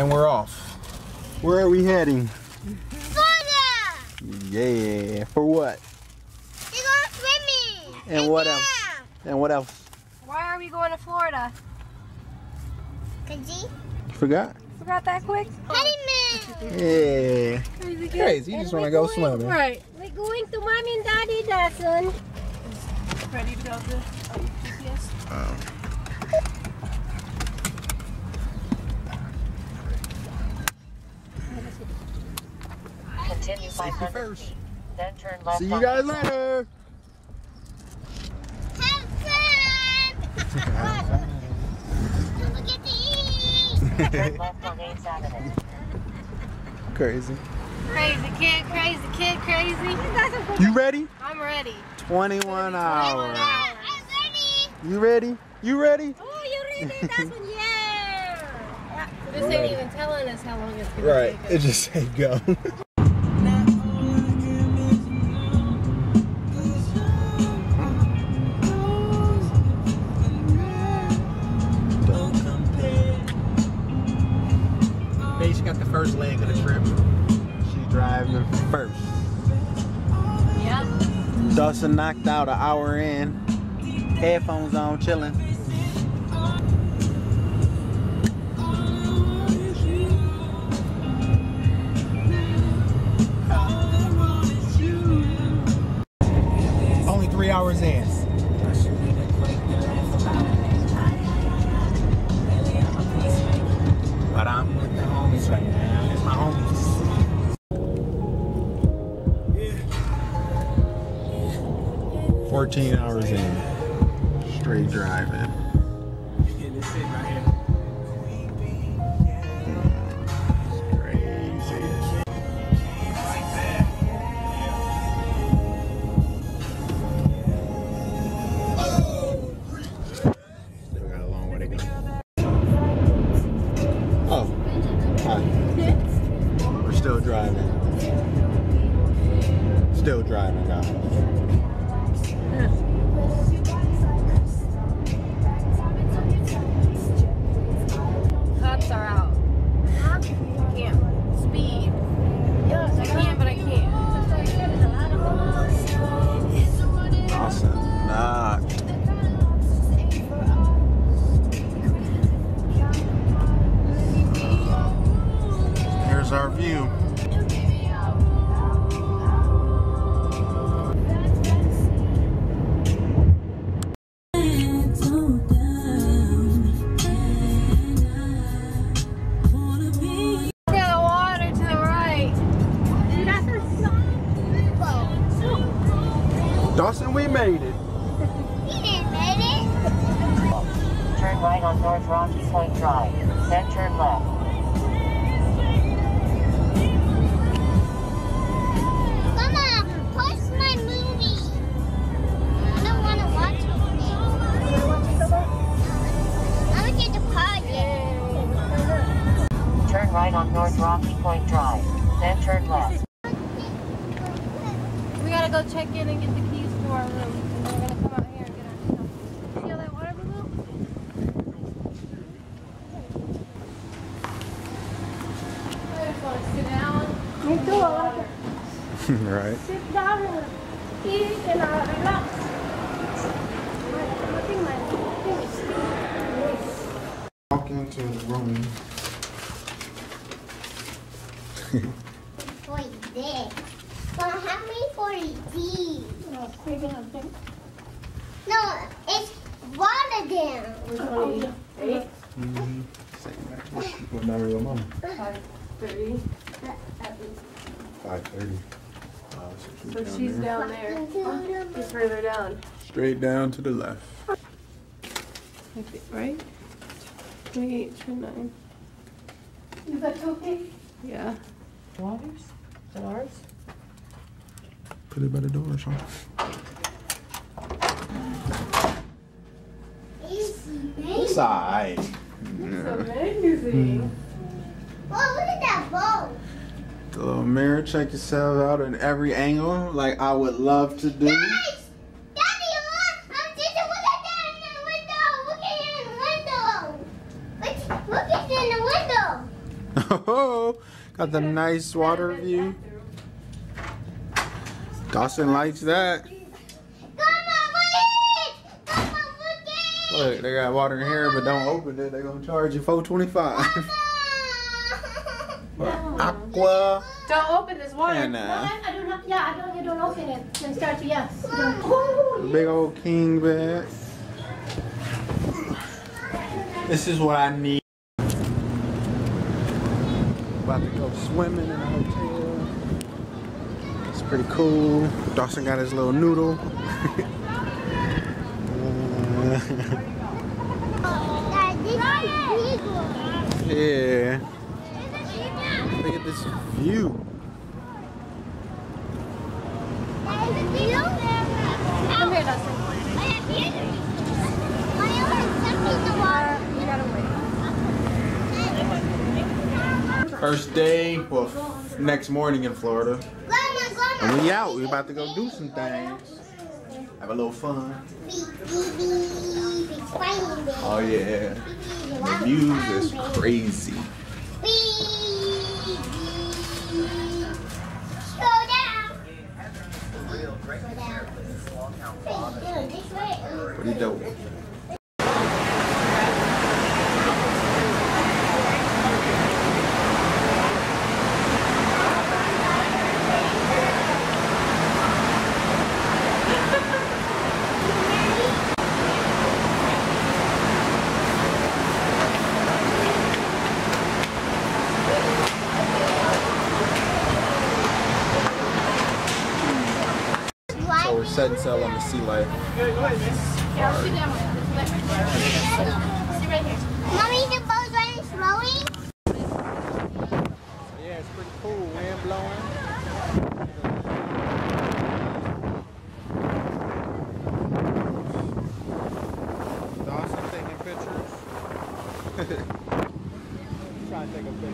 And we're off. Where are we heading? Florida! Yeah, for what? We're going swimming! And what else? And what else? Why are we going to Florida? Cause you forgot? Forgot that quick? Honeymoon! Yeah. Crazy, crazy. You just want to go swimming. Right. We're going to Mommy and Daddy Dawson. Ready to go to GPS? Continue 500 feet, then turn left. See you guys later! Don't forget to eat. Turn left on 8th Avenue. Crazy. Crazy kid, crazy kid, crazy. You ready? I'm ready. 21 hours. I'm ready. You ready? You ready? Oh, you ready? That's when you yeah. This ain't even telling us how long it's gonna take. Right. It just ain't go. She got the first leg of the trip. She's driving first. Yep. Dawson knocked out an hour in. Headphones on, chilling. Only 3 hours in. But I'm with the homies right now. It's my homies. 14 hours in. Straight driving. Still driving, guys. Cops are out. I can't speed. I can, but I can't. Dawson knocked. Here's our view. Dawson, we made it. We didn't make it. Turn right on North Rocky Point Drive, then turn left. Mama, what's my movie? I don't want to watch it. You want to watch it so much? I want to get the pod. Turn right on North Rocky Point Drive, then turn left. We gotta go check in and get the keys. Our room, and we're gonna come out here and get our stuff. See all that water below? I just want to sit down. Right. Sit down and eat and relax. Walk into the room. What is this? Well, how many 40D? No, it's one of them. Oh, eight? Mm-hmm. What number is your mom? 5:30. 5:30. So she's down there. She's further down. Straight down to the left. Right? 28, 29. Is that okay? Yeah. Waters? Is that ours? Put it by the door or something. It's alright. Yeah. Amazing. Well, look at that boat. The little mirror, check yourself out in every angle, like I would love to do. Guys! Daddy, look! I'm just look at that in the window! Look at it in the window! Look at it in the window! Got the nice water view. Dawson likes that. Look, they got water in here, but don't open it. They're gonna charge you $4.25. Aqua. Don't open this water. And, I don't open it. Then start to yes. Big old king bed. This is what I need. About to go swimming in a hotel. It's pretty cool. Dawson got his little noodle. Yeah. Look at this view. Come here, Dawson. First day, well, next morning in Florida. And we out. We about to go do some things. Have a little fun. Oh yeah. The views is crazy. Pretty dope. Set and sail on the sea life. Yeah, let's do that one. See right here. Mommy, the boat's running slowly? Yeah, it's pretty cool. Wind blowing. Dawson taking pictures. I'm trying to take a picture.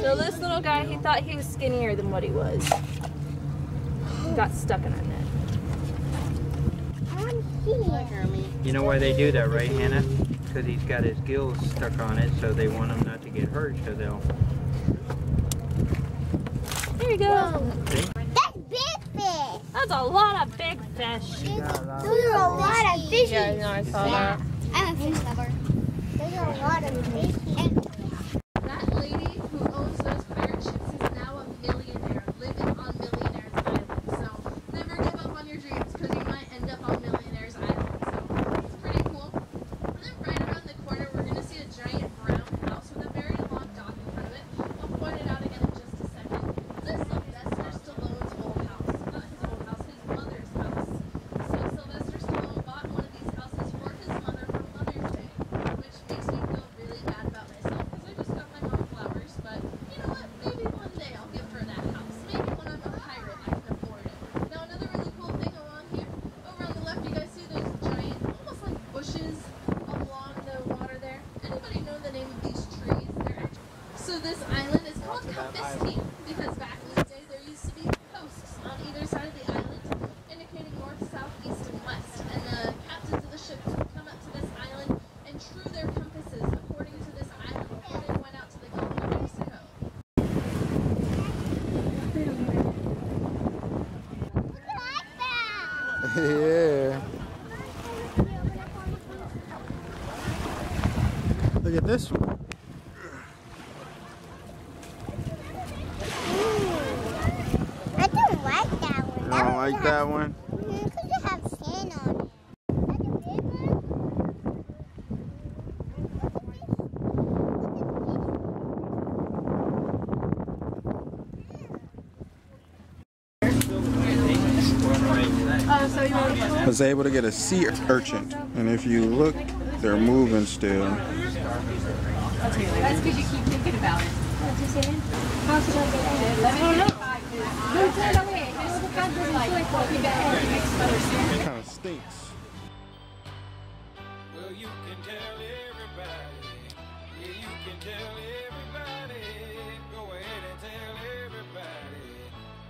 So this little guy, he thought he was skinnier than what he was. Got stuck in a net. You know why they do that, right, Hannah? Because he's got his gills stuck on it, so they want him not to get hurt, so they'll... There you go. That's big fish. That's a lot of big fish. Those are a lot of fishies. Yeah, no, I saw that. I'm a fish lover. Those are a lot of fishies. Yeah. Look at this one. Like that one? No, because it have sand on it. That's a big one. I was able to get a sea urchin, and if you look, they're moving still. That's because you keep thinking about it. I don't know. It kind of stinks. Well, you can tell everybody. Yeah, you can tell everybody. Go ahead and tell everybody.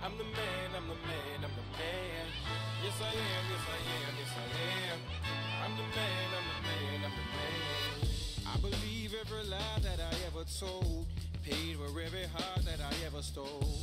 I'm the man, I'm the man, I'm the man. Yes, I am, yes, I am, yes, I am. I'm the man, I'm the man, I'm the man. I believe every lie that I ever told, paid for every heart that I ever stole.